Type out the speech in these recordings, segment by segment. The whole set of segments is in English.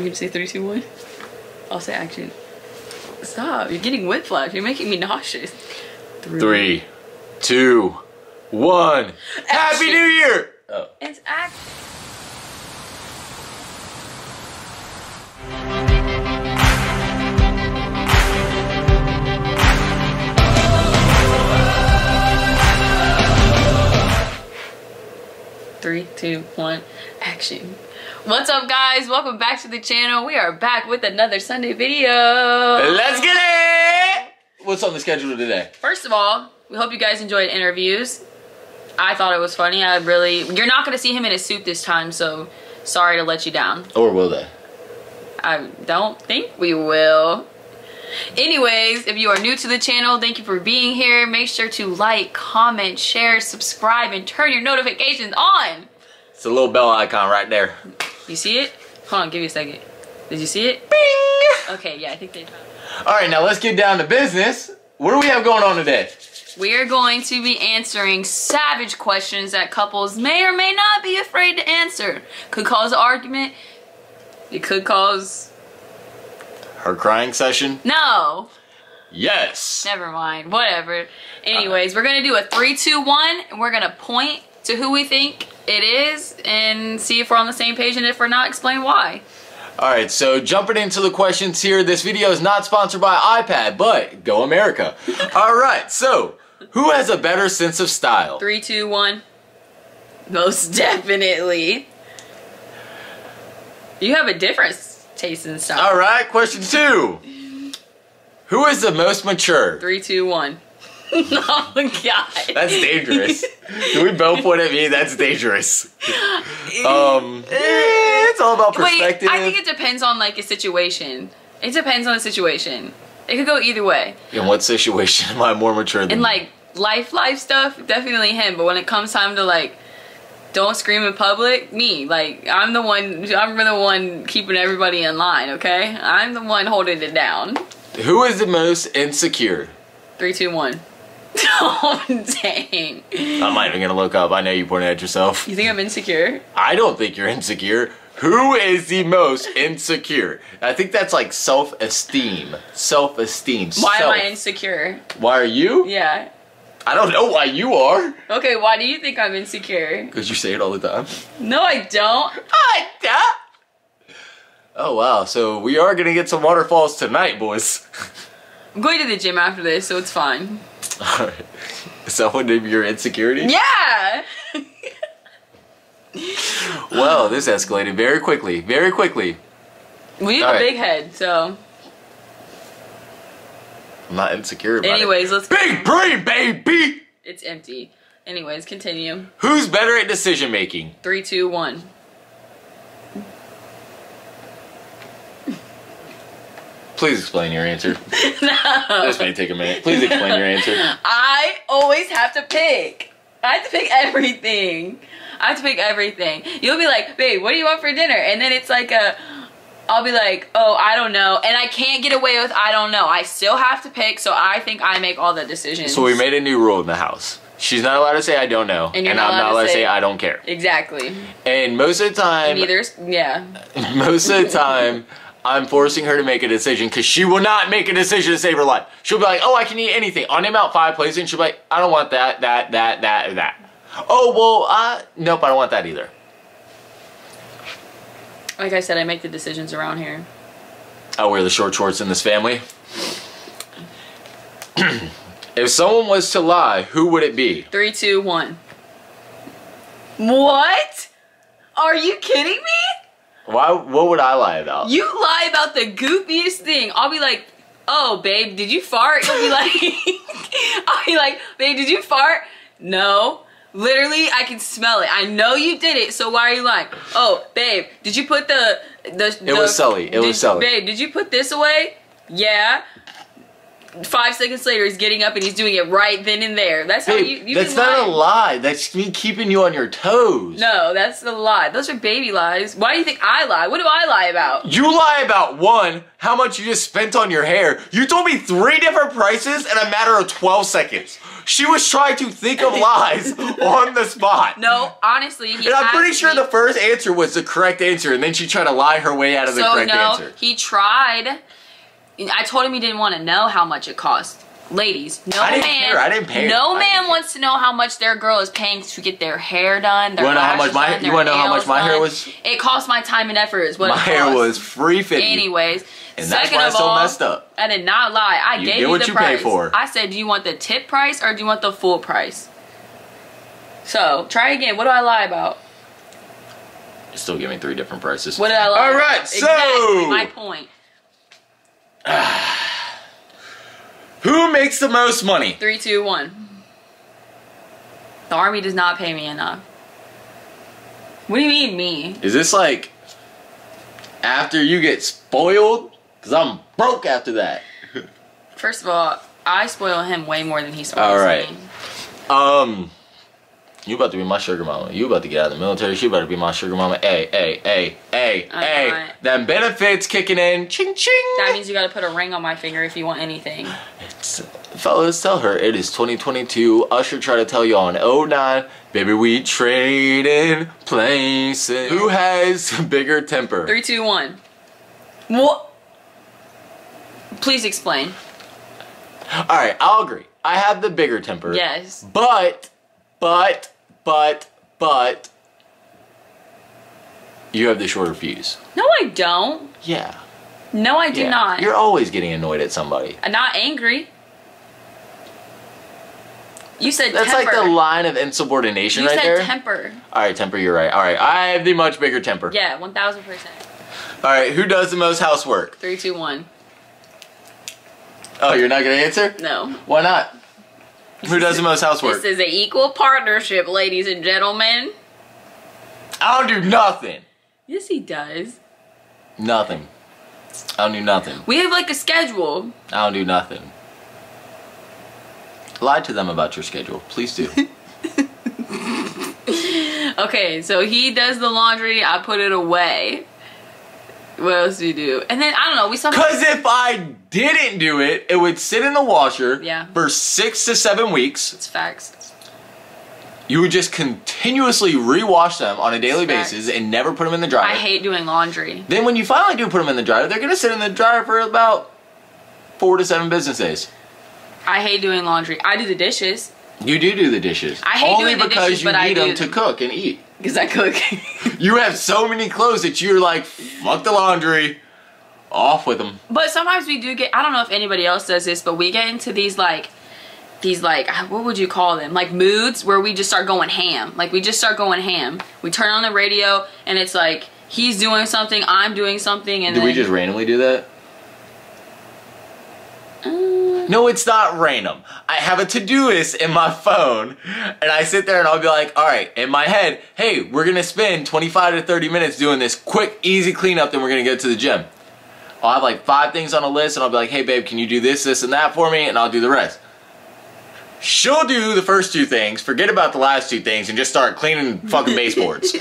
You're gonna say 3, 2, 1? I'll say action. Stop, you're getting whiplash. You're making me nauseous. 3, 2, 1. Action. Happy New Year! Oh. It's action. Three, two, one, action. What's up, guys? Welcome back to the channel. We are back with another Sunday video. Let's get it! What's on the schedule today? First of all, we hope you guys enjoyed interviews. I thought it was funny. I really... You're not going to see him in a suit this time, so sorry to let you down. Or will they? I don't think we will. Anyways, if you are new to the channel, thank you for being here. Make sure to like, comment, share, subscribe, and turn your notifications on. It's a little bell icon right there. You see it? Hold on, give me a second. Did you see it? Bing! Okay, yeah, I think they tried. All right, now let's get down to business. What do we have going on today? We are going to be answering savage questions that couples may or may not be afraid to answer. Could cause an argument. It could cause... Her crying session? No. Yes. Never mind. Whatever. Anyways, we're going to do a 3, 2, 1, and we're going to point to who we think it is and see if we're on the same page, and if we're not, explain why. All right, so jumping into the questions here, this video is not sponsored by iPad, but go America. All right, so who has a better sense of style? 3, 2, 1. Most definitely. You have a difference. Taste and stuff. All right, question 2. Who is the most mature? 3, 2, 1. Oh my god. That's dangerous. Do we both point at me? That's dangerous. Yeah, it's all about perspective. Wait, I think it depends on like a situation. It depends on the situation. It could go either way. In what situation am I more mature than? In like life stuff, definitely him. But when it comes time to like. Don't scream in public. Me, like I'm the one keeping everybody in line. Okay, I'm the one holding it down. Who is the most insecure? 3, 2, 1. Oh dang! I'm not even gonna look up. I know you pointed at yourself. You think I'm insecure? I don't think you're insecure. Who is the most insecure? I think that's like self-esteem. Self-esteem. Why am I insecure? Why are you? Yeah. I don't know why you are. Okay, why do you think I'm insecure? Because you say it all the time. No, I don't. I don't. Oh, wow. So we are going to get some waterfalls tonight, boys. I'm going to the gym after this, so it's fine. All right. Is that one of your insecurities? Yeah. Well, this escalated very quickly. Very quickly. We have a big head, so... I'm not insecure about it. Let's big brain, baby! It's empty. Anyways, continue. Who's better at decision making? 3, 2, 1. Please explain your answer. No. This may take a minute. Please explain your answer. I always have to pick. I have to pick everything. I have to pick everything. You'll be like, babe, what do you want for dinner? And then it's like a... I'll be like, oh, I don't know. And I can't get away with I don't know. I still have to pick, so I think I make all the decisions. So we made a new rule in the house. She's not allowed to say I don't know. And I'm not allowed to say I don't care. Exactly. And most of the time... Neither, yeah. Most of the time, I'm forcing her to make a decision because she will not make a decision to save her life. She'll be like, oh, I can eat anything. I'll name out 5 places, and she'll be like, I don't want that, or that. Oh, well, nope, I don't want that either. Like I said, I make the decisions around here. I wear the short shorts in this family. If someone was to lie, who would it be? 3, 2, 1. What? Are you kidding me? Why? What would I lie about? You lie about the goofiest thing. I'll be like, oh, babe, did you fart? You'll be like, I'll be like, babe, did you fart? No. Literally, I can smell it. I know you did it, so why are you lying? Oh, babe, did you put the was Sully. It was Sully. Babe, did you put this away? Yeah. 5 seconds later, he's getting up and he's doing it right then and there. That's babe, how you that's not a lie. That's me keeping you on your toes. No, that's a lie. Those are baby lies. Why do you think I lie? What do I lie about? You lie about 1, how much you just spent on your hair. You told me 3 different prices in a matter of 12 seconds. She was trying to think of lies on the spot. No, honestly, he And I'm pretty sure the first answer was the correct answer, and then she tried to lie her way out of the correct answer. He tried. I told him he didn't want to know how much it cost. Ladies, no man wants to know how much their girl is paying to get their hair done. You want to know how much my hair was? It cost my time and effort. Is what my hair was $3.50. Anyways, and that's why it's so messed up. I did not lie. I gave you the price. I said, do you want the tip price or do you want the full price? So try again. What do I lie about? You're still giving three different prices. What did I lie? All right, so exactly my point. Who makes the most money? 3, 2, 1. The Army does not pay me enough. What do you mean me? Is this like after you get spoiled? Because I'm broke after that. First of all, I spoil him way more than he spoils me. All right. You about to be my sugar mama. You about to get out of the military. She about to be my sugar mama. Ay. Them benefits kicking in. Ching, ching. That means you got to put a ring on my finger if you want anything. Fellas, tell her it is 2022. Usher tried to tell y'all in 09. Baby, we trading places. Who has a bigger temper? 3, 2, 1. What? Please explain. All right, I'll agree. I have the bigger temper. Yes. But you have the shorter fuse. No, I don't. Yeah. No, I do not. You're always getting annoyed at somebody. I'm not angry. You said temper. That's like the line of insubordination right there. You said temper. All right, temper, you're right. All right, I have the much bigger temper. Yeah, 1,000%. All right, who does the most housework? 3, 2, 1. Oh, you're not going to answer? No. Why not? Who does the most housework? This is an equal partnership, ladies and gentlemen. I don't do nothing. Yes, he does. Nothing. I don't do nothing. We have like a schedule. I don't do nothing. Lie to them about your schedule. Please do. Okay, so he does the laundry. I put it away. What else do you do? And then, I don't know, we somehow... Because if I didn't do it, it would sit in the washer for 6 to 7 weeks. It's facts. You would just continuously rewash them on a daily basis and never put them in the dryer. I hate doing laundry. Then when you finally do put them in the dryer, they're going to sit in the dryer for about 4 to 7 business days. I hate doing laundry. I do the dishes. You do the dishes. I hate doing the dishes, but I do. Only because you need them to cook and eat. Because I cook. You have so many clothes that you're like, fuck the laundry, off with them. But sometimes we do get, I don't know if anybody else does this, but we get into these like, what would you call them? Like moods where we just start going ham. Like we just start going ham. We turn on the radio and it's like, he's doing something, I'm doing something. And do we just randomly do that? No, it's not random. I have a to-do list in my phone, and I sit there and I'll be like, all right, in my head, hey, we're going to spend 25 to 30 minutes doing this quick, easy cleanup, then we're going to go to the gym. I'll have like 5 things on a list, and I'll be like, hey, babe, can you do this, this, and that for me? And I'll do the rest. She'll do the first 2 things, forget about the last 2 things, and just start cleaning fucking baseboards.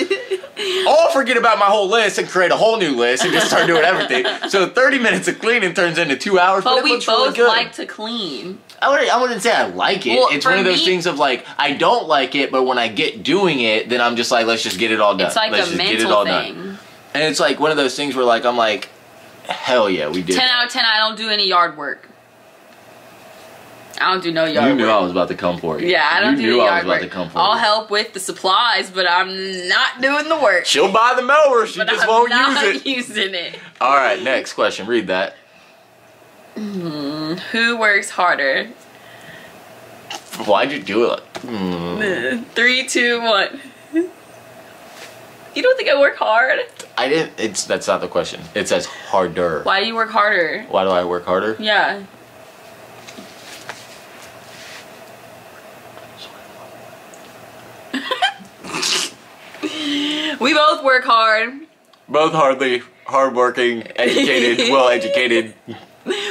I'll forget about my whole list and create a whole new list and just start doing everything. So 30 minutes of cleaning turns into 2 hours. But we both like to clean. I wouldn't say I like it. Well, it's one of those things of like, I don't like it, but when I get doing it, then I'm just like, let's just get it all done. It's like a mental thing. And it's like one of those things where like, I'm like, hell yeah, we did. 10 out of 10, I don't do any yard work. I don't do no yard work. You knew I was about to come for you. Yeah, I don't do yard work. You knew I was about to come for you. I'll help with the supplies, but I'm not doing the work. She'll buy the mower. She just won't use it. Using it. All right, next question. Read that. Who works harder? Why'd you do it? 3, 2, 1. You don't think I work hard? I didn't. That's not the question. It says harder. Why do you work harder? Why do I work harder? Yeah. We both work hard. Both hardworking, educated, well educated.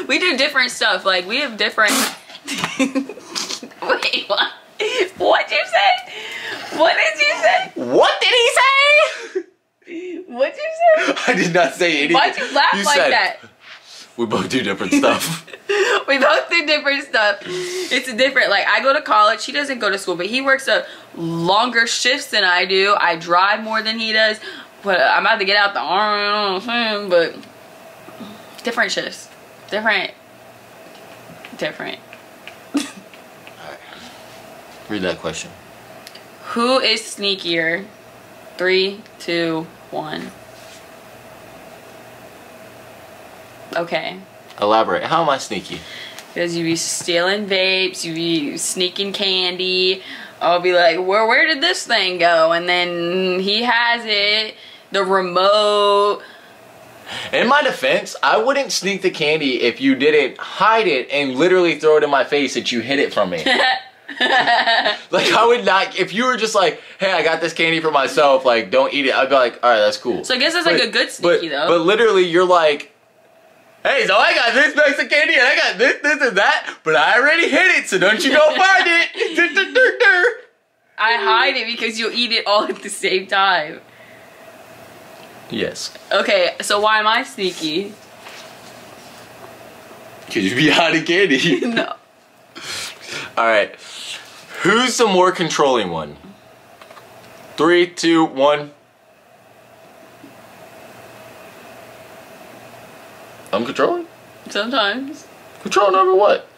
We do different stuff. Like we have different. Wait, what? What'd you say? What did you say? What did he say? What'd you say? I did not say anything. Why'd you laugh like that? We both do different stuff. We both do different stuff. It's different. Like, I go to college. He doesn't go to school, but he works a longer shifts than I do. I drive more than he does. But I'm about to get out the arm, but different shifts. Different. All right. Read that question. Who is sneakier? 3, 2, 1. Okay. Elaborate. How am I sneaky? Because you be stealing vapes, you be sneaking candy. I'll be like, well, where did this thing go? And then he has it, the remote. In my defense, I wouldn't sneak the candy if you didn't hide it and literally throw it in my face that you hid it from me. Like, I would not. If you were just like, hey, I got this candy for myself, like, don't eat it, I'd be like, alright, that's cool. So I guess it's like a good sneaky though. But literally you're like, hey, so I got this Mexican candy and I got this and that, but I already hid it, so don't you go find it. I hide it because you'll eat it all at the same time. Yes. Okay, so why am I sneaky? Because you be hiding candy. No. Alright. Who's the more controlling one? 3, 2, 1. I'm controlling? Sometimes. Controlling over what?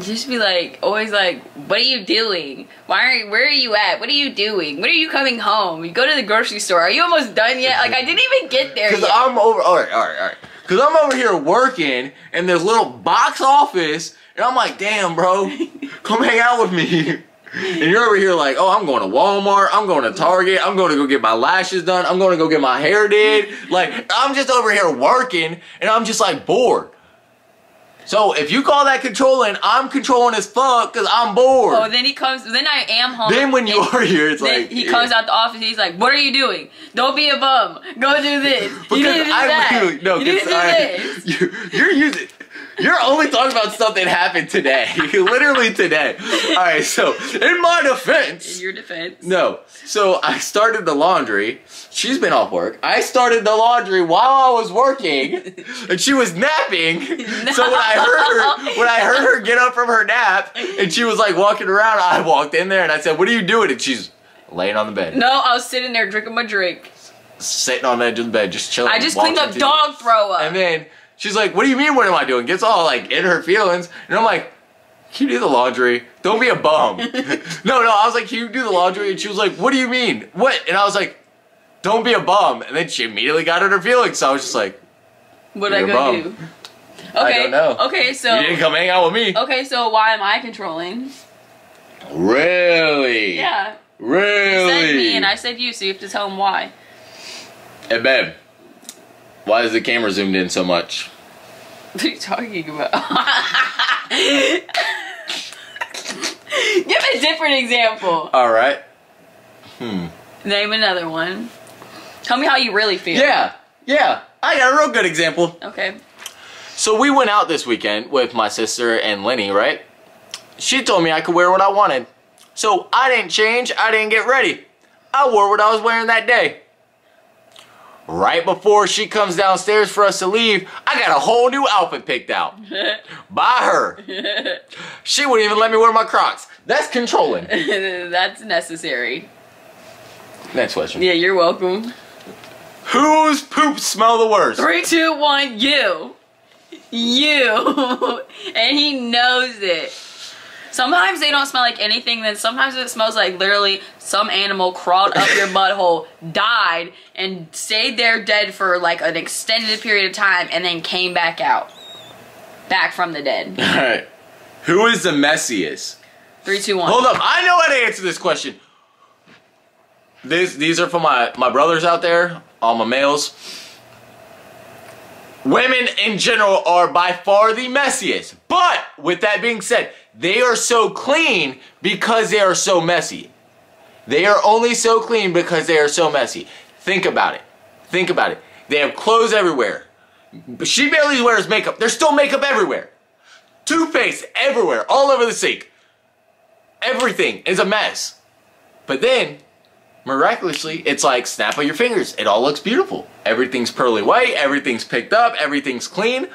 You just be like, always like, what are you doing? Where are you at? What are you doing? When are you coming home? You go to the grocery store. Are you almost done yet? Like, I didn't even get there yet. Because I'm over, alright. Because I'm over here working in this little box office, and I'm like, damn, bro, come hang out with me. And you're over here like, oh, I'm going to Walmart, I'm going to Target, I'm going to go get my lashes done, I'm going to go get my hair did. Like, I'm just over here working, and I'm just like bored. So if you call that controlling, I'm controlling as fuck because I'm bored. Oh, then he comes, then I am home. Then when you are here, it's like, he comes out the office and he's like, what are you doing? Don't be a bum. Go do this. You need to do that. No, you need to do this. You're using... You're only talking about stuff that happened today. Literally today. Alright, so in my defense. In your defense. No. So I started the laundry. She's been off work. I started the laundry while I was working and she was napping. No. So when I heard her get up from her nap and she was like walking around, I walked in there and I said, what are you doing? And she's laying on the bed. No, I was sitting there drinking my drink. Sitting on the edge of the bed, just chilling. I just cleaned up dog throw up. And then she's like, what do you mean, what am I doing? Gets all like in her feelings. And I'm like, can you do the laundry? Don't be a bum. No, I was like, can you do the laundry? And she was like, what do you mean? What? And I was like, don't be a bum. And then she immediately got in her feelings. So I was just like, what did I go do? Okay. I don't know. Okay, so. You didn't come hang out with me. Okay, so why am I controlling? Really? Yeah. Really? You said me and I said you, so you have to tell him why. Hey, babe. Why is the camera zoomed in so much? What are you talking about? Give a different example. Alright. Name another one. Tell me how you really feel. Yeah. I got a real good example. Okay. So we went out this weekend with my sister and Lenny, right? She told me I could wear what I wanted. So I didn't change. I didn't get ready. I wore what I was wearing that day. Right before she comes downstairs for us to leave, I got a whole new outfit picked out by her. She wouldn't even let me wear my Crocs. That's controlling. That's necessary. Next question. Yeah, you're welcome. Whose poop smell the worst? 3, 2, 1, you. You. And he knows it. Sometimes they don't smell like anything, then sometimes it smells like literally some animal crawled up your butthole, died, and stayed there dead for like an extended period of time, and then came back out. Back from the dead. Alright. Who is the messiest? 3, 2, 1. Hold up, I know how to answer this question. These are for my brothers out there, all my males. Women in general are by far the messiest, but with that being said, they are so clean because they are so messy. They are only so clean because they are so messy. Think about it. Think about it. They have clothes everywhere. She barely wears makeup. There's still makeup everywhere. Toothpaste everywhere, all over the sink. Everything is a mess. But then, miraculously, it's like snap of your fingers. It all looks beautiful. Everything's pearly white. Everything's picked up. Everything's clean.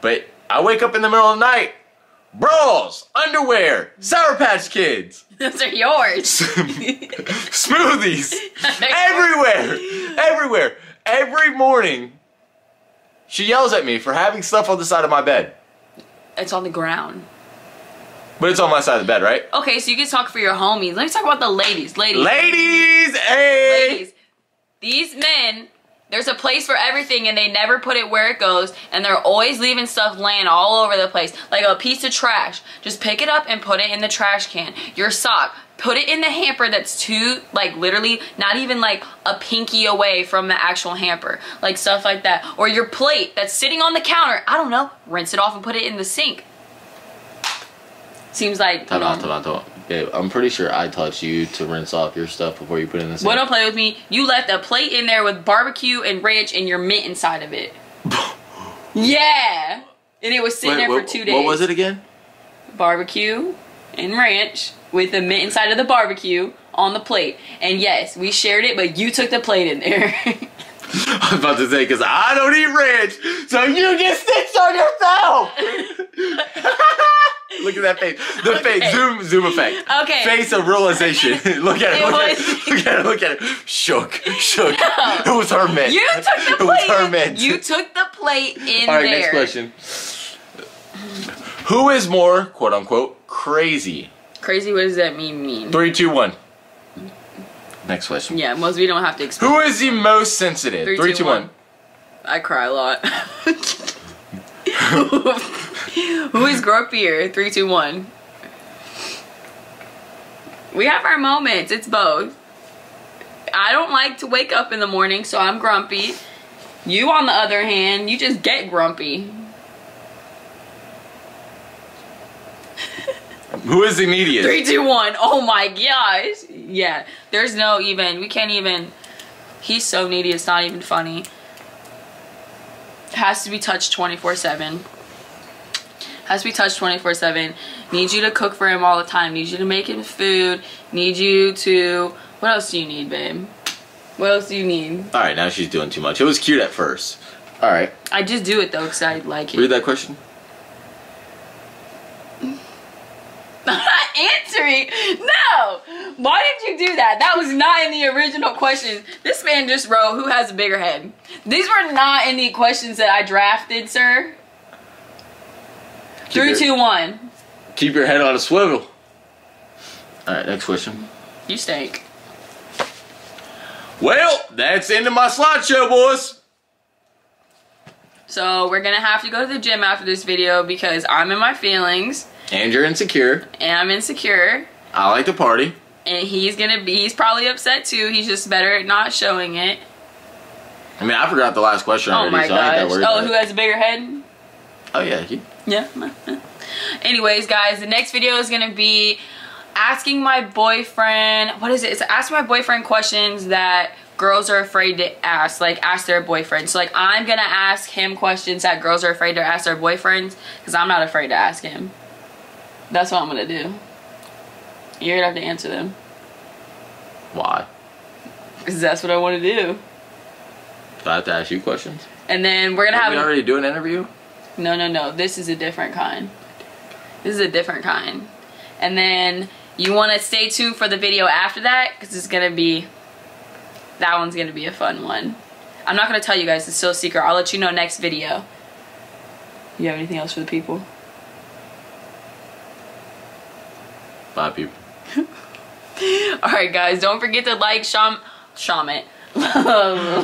But I wake up in the middle of the night. Brawls, underwear, Sour Patch Kids. Those are yours. Smoothies. Everywhere. Every morning, she yells at me for having stuff on the side of my bed. It's on the ground. But it's on my side of the bed, right? Okay, so you can talk for your homies. Let me talk about the ladies. Ladies! Hey! Ladies. These men, there's a place for everything and they never put it where it goes. And they're always leaving stuff laying all over the place. Like a piece of trash. Just pick it up and put it in the trash can. Your sock. Put it in the hamper that's too, like, literally not even, like, a pinky away from the actual hamper. Like, stuff like that. Or your plate that's sitting on the counter. I don't know. Rinse it off and put it in the sink. Seems like... Babe, I'm pretty sure I taught you to rinse off your stuff before you put it in the sink. Well, don't play with me. You left a plate in there with barbecue and ranch and your mint inside of it. Yeah. And it was sitting there for 2 days. What was it again? Barbecue and ranch. With the mint inside of the barbecue on the plate. And yes, we shared it, but you took the plate in there. I was about to say, because I don't eat ranch, so you just snitched on yourself! Look at that face. The face. Zoom effect. Okay. Face of realization. Look at it. Look at it. Shook. No. It was her mint. You took the plate. It was her mint. You took the plate in there. All right, next question. Who is more, quote-unquote, crazy? Crazy, what does that mean? 3, 2, 1. Next question. Yeah, most we don't have to explain. Who is the most sensitive? 3, 2, 1. I cry a lot. Who is grumpier? 3, 2, 1. We have our moments. It's both. I don't like to wake up in the morning, so I'm grumpy. You, on the other hand, you just get grumpy. Who is immediate? 3, 2, 1. Oh my gosh. Yeah. There's no even. We can't even. He's so needy. It's not even funny. Has to be touched 24/7. Has to be touched 24/7. Needs you to cook for him all the time. Needs you to make him food. Needs you to. What else do you need, babe? What else do you need? All right. Now she's doing too much. It was cute at first. All right. I just do it though because I like it. Read that question. I'm not answering. No. Why did you do that? That was not in the original questions. This man just wrote, who has a bigger head? These were not in the questions that I drafted, sir. Keep 3, 2, 1. Keep your head on a swivel. All right, next question. You stink. Well, that's the end of my slideshow, boys. So we're going to have to go to the gym after this video because I'm in my feelings. And you're insecure. And I'm insecure. I like to party. And he's probably upset too. He's just better at not showing it. I mean, I forgot the last question already. Oh my gosh. Oh, who has a bigger head? Oh yeah. Yeah. Anyways, guys, the next video is going to be asking my boyfriend, what is it? It's ask my boyfriend questions that girls are afraid to ask, like ask their boyfriends. So like I'm going to ask him questions that girls are afraid to ask their boyfriends because I'm not afraid to ask him. That's what I'm gonna do. You're gonna have to answer them. Why? Because that's what I want to do. Do I have to ask you questions? And then we're gonna have. Did we already do an interview? No. This is a different kind. And then you want to stay tuned for the video after that because it's gonna be. That one's gonna be a fun one. I'm not gonna tell you guys. It's still a secret. I'll let you know next video. You have anything else for the people? Bye, people. Alright, guys. Don't forget to like, Shaman. Don't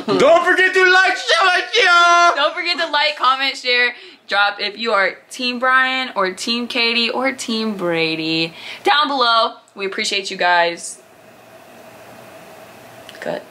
forget to like, Shaman, yeah! Don't forget to like, comment, share, drop if you are Team Brian or Team Katie or Team Brady. Down below. We appreciate you guys. Good.